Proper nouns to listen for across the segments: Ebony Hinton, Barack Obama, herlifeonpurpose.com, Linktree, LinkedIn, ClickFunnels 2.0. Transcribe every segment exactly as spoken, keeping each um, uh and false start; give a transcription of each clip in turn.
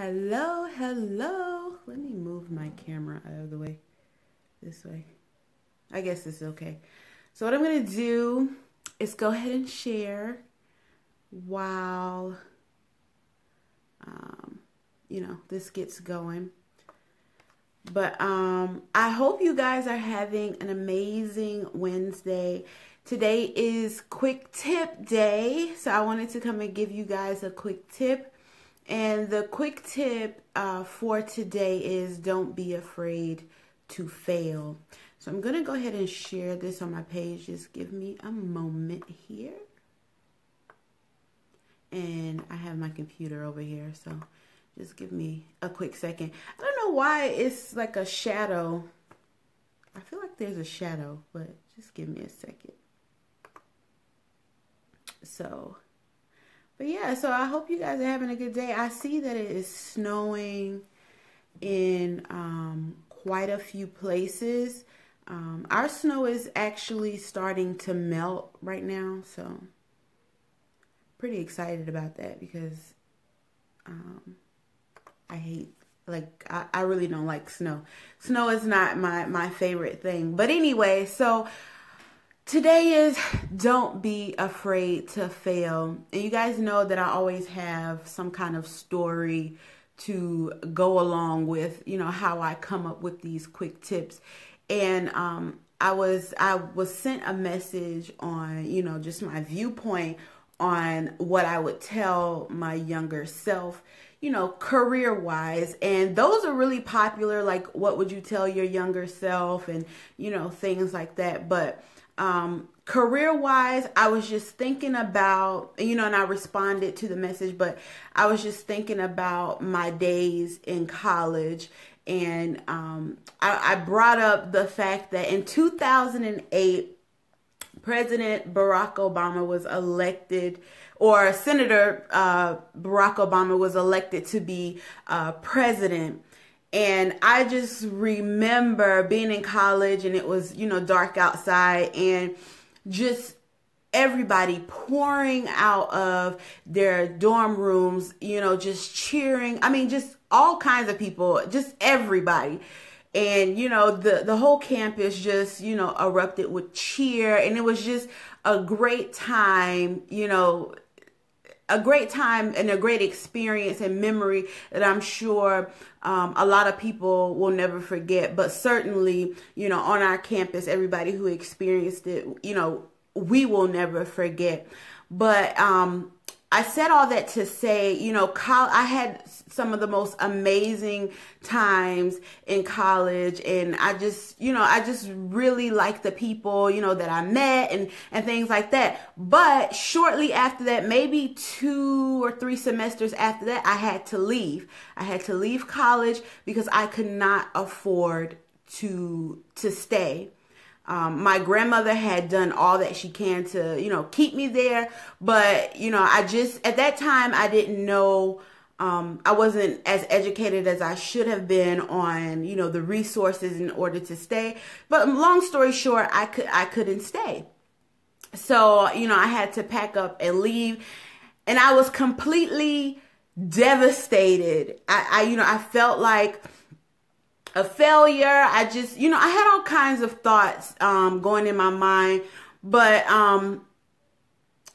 Hello, hello. Let me move my camera out of the way. This way. I guess this is okay. So what I'm going to do is go ahead and share while, um, you know, this gets going. But um, I hope you guys are having an amazing Wednesday. Today is quick tip day. So I wanted to come and give you guys a quick tip. And the quick tip uh, for today is don't be afraid to fail. So I'm going to go ahead and share this on my page. Just give me a moment here. And I have my computer over here, so just give me a quick second. I don't know why it's like a shadow. I feel like there's a shadow, but just give me a second. So, but yeah, so I hope you guys are having a good day. I see that it is snowing in um, quite a few places. Um, our snow is actually starting to melt right now, so pretty excited about that because um, I hate, like, I, I really don't like snow. Snow is not my, my favorite thing. But anyway, so today is don't be afraid to fail. And you guys know that I always have some kind of story to go along with, you know, how I come up with these quick tips. And um, I was I was sent a message on, you know, just my viewpoint on what I would tell my younger self, you know, career-wise. And those are really popular, like, what would you tell your younger self and, you know, things like that. But um, career-wise, I was just thinking about, you know, and I responded to the message, but I was just thinking about my days in college. And um, I, I brought up the fact that in two thousand eight, President Barack Obama was elected, or Senator uh, Barack Obama was elected to be uh, president. And I just remember being in college and it was, you know, dark outside and just everybody pouring out of their dorm rooms, you know, just cheering. I mean, just all kinds of people, just everybody. And, you know, the, the whole campus just, you know, erupted with cheer. And it was just a great time, you know, a great time and a great experience and memory that I'm sure um, a lot of people will never forget. But certainly, you know, on our campus, everybody who experienced it, you know, we will never forget. But um, I said all that to say, you know, I had some of the most amazing times in college, and I just, you know, I just really liked the people, you know, that I met and, and things like that. But shortly after that, maybe two or three semesters after that, I had to leave. I had to leave college because I could not afford to, to stay. Um, my grandmother had done all that she can to, you know, keep me there. But, you know, I just, at that time, I didn't know, um, I wasn't as educated as I should have been on, you know, the resources in order to stay. But long story short, I could, I couldn't stay. So, you know, I had to pack up and leave. And I was completely devastated. I, I you know, I felt like a failure. I just, you know, I had all kinds of thoughts um, going in my mind, but um,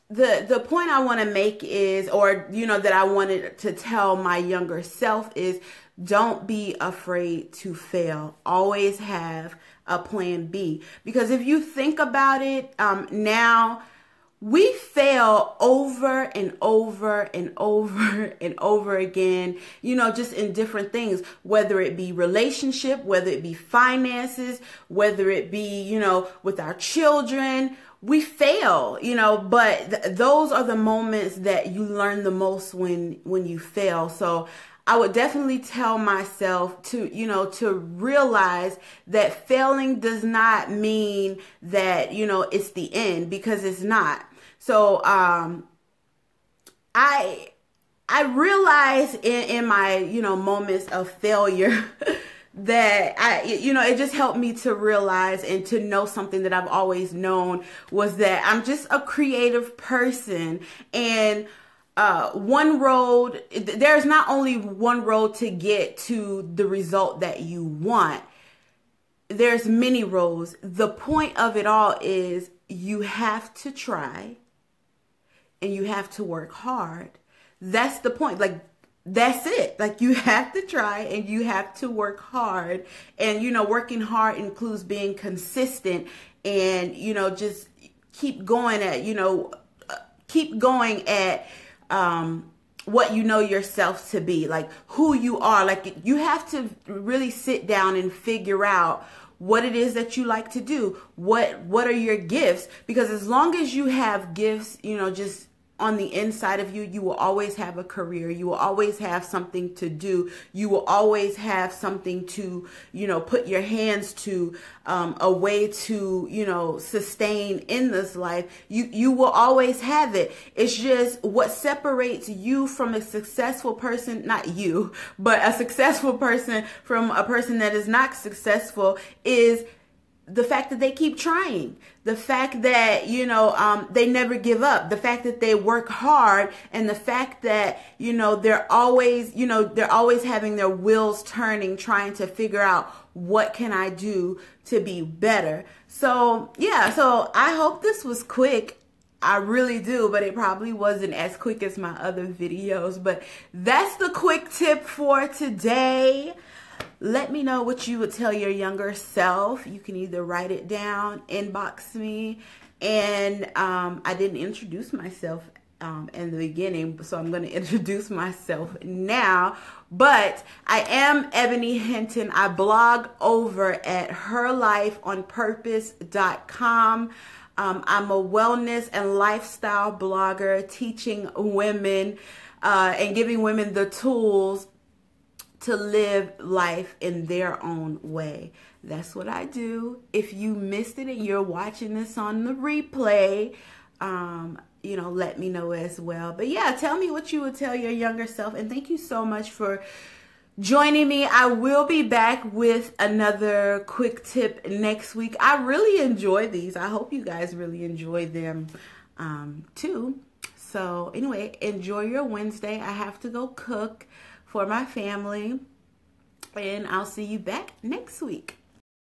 the the point I want to make is, or, you know, that I wanted to tell my younger self is, don't be afraid to fail. Always have a plan B. Because if you think about it um, now, we fail over and over and over and over again, you know, just in different things, whether it be relationship, whether it be finances, whether it be, you know, with our children, we fail, you know, but th those are the moments that you learn the most when, when you fail. So I would definitely tell myself to, you know, to realize that failing does not mean that, you know, it's the end, because it's not. So um, I I realized in, in my, you know, moments of failure that I, you know, it just helped me to realize and to know something that I've always known, was that I'm just a creative person. And uh, one road, there's not only one road to get to the result that you want. There's many roads. The point of it all is you have to try and you have to work hard. That's the point. Like, that's it. Like, you have to try and you have to work hard. And, you know, working hard includes being consistent and, you know, just keep going at, you know, keep going at um, what you know yourself to be, like who you are. Like, you have to really sit down and figure out what it is that you like to do. What, what are your gifts? Because as long as you have gifts, you know, just on the inside of you, you will always have a career. You will always have something to do. You will always have something to, you know, put your hands to, um, a way to, you know, sustain in this life. You, you will always have it. It's just what separates you from a successful person, not you, but a successful person from a person that is not successful is the fact that they keep trying, the fact that, you know, um, they never give up, the fact that they work hard, and the fact that, you know, they're always, you know, they're always having their wheels turning, trying to figure out what can I do to be better. So, yeah, so I hope this was quick. I really do, but it probably wasn't as quick as my other videos, but that's the quick tip for today. Let me know what you would tell your younger self. You can either write it down, inbox me. And um, I didn't introduce myself um, in the beginning, so I'm going to introduce myself now. But I am Ebony Hinton. I blog over at her life on purpose dot com. Um, I'm a wellness and lifestyle blogger teaching women uh, and giving women the tools to live life in their own way. That's what I do. If you missed it and you're watching this on the replay, um, you know, let me know as well. But yeah, tell me what you would tell your younger self. And thank you so much for joining me. I will be back with another quick tip next week. I really enjoy these. I hope you guys really enjoy them um, too. So anyway, enjoy your Wednesday. I have to go cook for my family, and I'll see you back next week.